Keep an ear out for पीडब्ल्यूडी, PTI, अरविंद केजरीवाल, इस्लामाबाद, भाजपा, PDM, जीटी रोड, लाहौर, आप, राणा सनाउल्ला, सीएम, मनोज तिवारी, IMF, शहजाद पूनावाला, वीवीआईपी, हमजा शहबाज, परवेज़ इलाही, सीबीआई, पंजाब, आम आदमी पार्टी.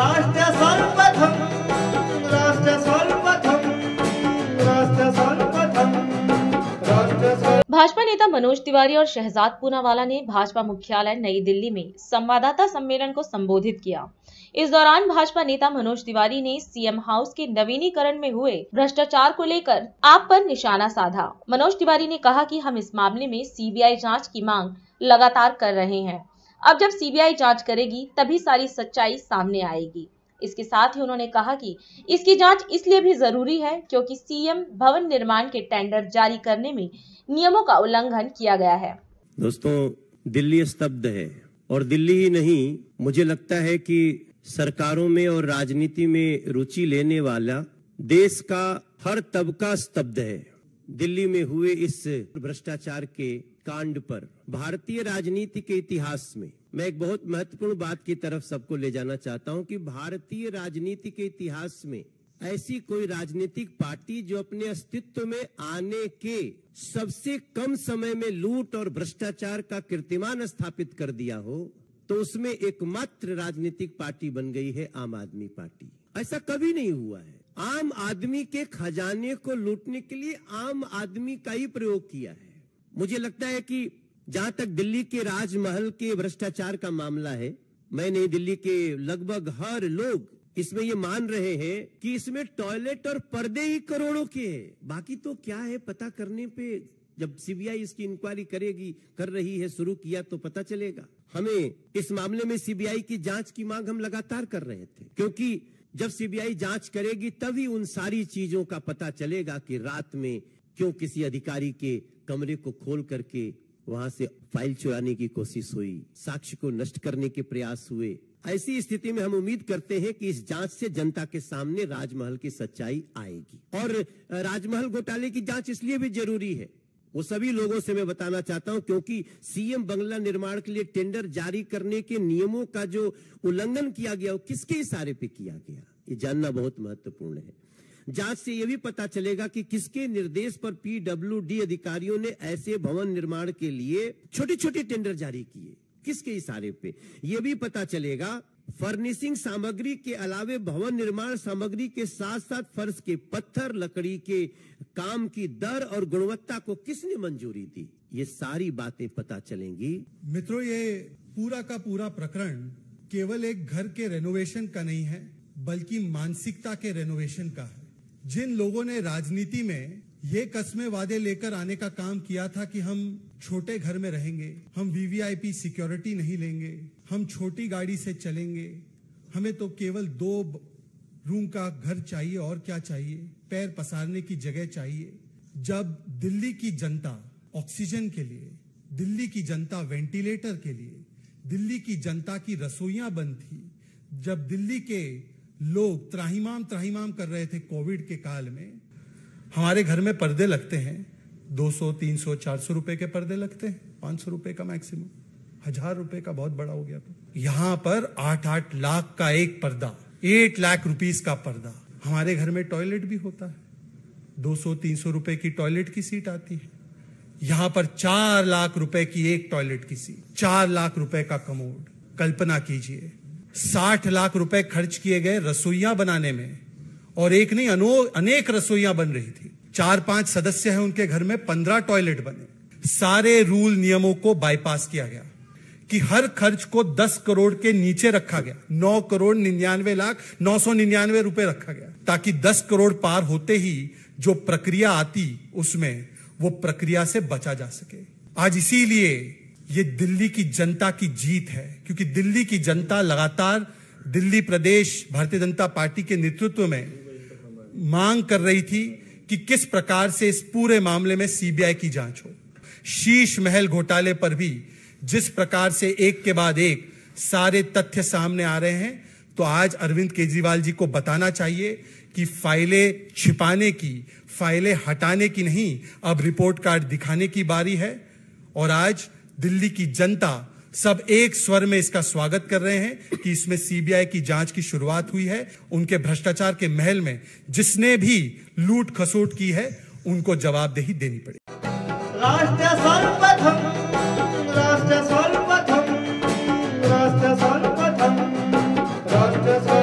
भाजपा नेता मनोज तिवारी और शहजाद पूनावाला ने भाजपा मुख्यालय नई दिल्ली में संवाददाता सम्मेलन को संबोधित किया। इस दौरान भाजपा नेता मनोज तिवारी ने सीएम हाउस के नवीनीकरण में हुए भ्रष्टाचार को लेकर आप पर निशाना साधा। मनोज तिवारी ने कहा कि हम इस मामले में सीबीआई जांच की मांग लगातार कर रहे हैं। अब जब सीबीआई जांच करेगी तभी सारी सच्चाई सामने आएगी। इसके साथ ही उन्होंने कहा कि इसकी जांच इसलिए भी जरूरी है क्योंकि सीएम भवन निर्माण के टेंडर जारी करने में नियमों का उल्लंघन किया गया है। दोस्तों, दिल्ली स्तब्ध है और दिल्ली ही नहीं, मुझे लगता है कि सरकारों में और राजनीति में रुचि लेने वाला देश का हर तबका स्तब्ध है। दिल्ली में हुए इस भ्रष्टाचार के कांड पर भारतीय राजनीति के इतिहास में मैं एक बहुत महत्वपूर्ण बात की तरफ सबको ले जाना चाहता हूं कि भारतीय राजनीति के इतिहास में ऐसी कोई राजनीतिक पार्टी जो अपने अस्तित्व में आने के सबसे कम समय में लूट और भ्रष्टाचार का कीर्तिमान स्थापित कर दिया हो, तो उसमें एकमात्र राजनीतिक पार्टी बन गई है आम आदमी पार्टी। ऐसा कभी नहीं हुआ है। आम आदमी के खजाने को लूटने के लिए आम आदमी का ही प्रयोग किया है। मुझे लगता है कि जहां तक दिल्ली के राजमहल के भ्रष्टाचार का मामला है, मैं नई दिल्ली के लगभग हर लोग इसमें ये मान रहे हैं कि इसमें टॉयलेट और पर्दे ही करोड़ों के हैं। बाकी तो क्या है पता करने पे, जब सीबीआई इसकी इंक्वायरी करेगी, कर रही है, शुरू किया तो पता चलेगा। हमें इस मामले में सीबीआई की जांच की मांग हम लगातार कर रहे थे, क्योंकि जब सीबीआई जांच करेगी तभी उन सारी चीजों का पता चलेगा कि रात में क्यों किसी अधिकारी के कमरे को खोल करके वहां से फाइल चुराने की कोशिश हुई, साक्ष्य को नष्ट करने के प्रयास हुए। ऐसी स्थिति में हम उम्मीद करते हैं कि इस जांच से जनता के सामने राजमहल की सच्चाई आएगी। और राजमहल घोटाले की जांच इसलिए भी जरूरी है, वो सभी लोगों से मैं बताना चाहता हूं, क्योंकि सीएम बंगला निर्माण के लिए टेंडर जारी करने के नियमों का जो उल्लंघन किया गया वो किसके इशारे पे किया गया, ये जानना बहुत महत्वपूर्ण है। जांच से यह भी पता चलेगा कि किसके निर्देश पर पीडब्ल्यूडी अधिकारियों ने ऐसे भवन निर्माण के लिए छोटे छोटे टेंडर जारी किए, किसके इशारे पे। यह भी पता चलेगा फर्निशिंग सामग्री के अलावे भवन निर्माण सामग्री के साथ साथ फर्श के पत्थर, लकड़ी के काम की दर और गुणवत्ता को किसने मंजूरी दी। ये सारी बातें पता चलेंगी। मित्रों, ये पूरा का पूरा प्रकरण केवल एक घर के रेनोवेशन का नहीं है, बल्कि मानसिकता के रेनोवेशन का है। जिन लोगों ने राजनीति में ये कस्मे वादे लेकर आने का काम किया था कि हम छोटे घर में रहेंगे, हम वीवीआईपी सिक्योरिटी नहीं लेंगे, हम छोटी गाड़ी से चलेंगे, हमें तो केवल 2 रूम का घर चाहिए, और क्या चाहिए, पैर पसारने की जगह चाहिए। जब दिल्ली की जनता ऑक्सीजन के लिए, दिल्ली की जनता वेंटिलेटर के लिए, दिल्ली की जनता की रसोइयां बंद थी, जब दिल्ली के लोग त्राहिमाम त्राहिमाम कर रहे थे कोविड के काल में, हमारे घर में पर्दे लगते हैं, 200, 300, 400 रुपए के पर्दे लगते हैं, 500 रुपए का मैक्सिमम, 1000 रुपए का बहुत बड़ा हो गया तो। यहाँ पर 8-8 लाख का एक पर्दा, 8 लाख रुपीस का पर्दा। हमारे घर में टॉयलेट भी होता है, 200-300 रुपए की टॉयलेट की सीट आती है, यहाँ पर 4 लाख रुपए की एक टॉयलेट की सीट, 4 लाख रुपए का कमोड। कल्पना कीजिए, 60 लाख रुपए खर्च किए गए रसोइयां बनाने में, और एक नहीं अनेक रसोइयां बन रही थी। 4-5 सदस्य हैं, उनके घर में 15 टॉयलेट बने। सारे रूल नियमों को बाईपास किया गया कि हर खर्च को 10 करोड़ के नीचे रखा गया। 9,99,999 रुपए रखा गया, ताकि 10 करोड़ पार होते ही जो प्रक्रिया आती उसमें वो प्रक्रिया से बचा जा सके। आज इसीलिए ये दिल्ली की जनता की जीत है, क्योंकि दिल्ली की जनता लगातार दिल्ली प्रदेश भारतीय जनता पार्टी के नेतृत्व में मांग कर रही थी कि किस प्रकार से इस पूरे मामले में सीबीआई की जांच हो। शीश महल घोटाले पर भी जिस प्रकार से एक के बाद एक सारे तथ्य सामने आ रहे हैं, तो आज अरविंद केजरीवाल जी को बताना चाहिए कि फाइलें छिपाने की, फाइलें हटाने की नहीं, अब रिपोर्ट कार्ड दिखाने की बारी है। और आज दिल्ली की जनता सब एक स्वर में इसका स्वागत कर रहे हैं कि इसमें सीबीआई की जांच की शुरुआत हुई है। उनके भ्रष्टाचार के महल में जिसने भी लूट खसोट की है, उनको जवाबदेही देनी पड़ेगी।